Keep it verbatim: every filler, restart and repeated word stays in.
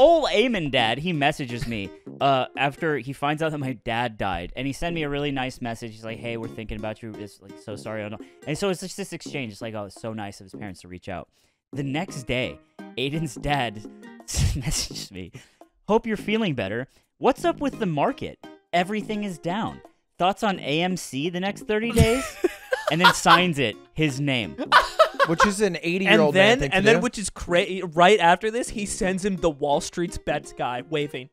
old Aimen dad, he messages me uh, after he finds out that my dad died. And he sent me a really nice message. He's like, hey, we're thinking about you. It's like, so sorry. I don't know. And so it's just this exchange. It's like, oh, it's so nice of his parents to reach out. The next day, Aiden's dad messaged me. Hope you're feeling better. What's up with the market? Everything is down. Thoughts on A M C the next thirty days? And then signs it, his name. Which is an eighty-year-old man thing to do. And then, which is crazy, right after this, he sends him the Wall Street's bets guy waving.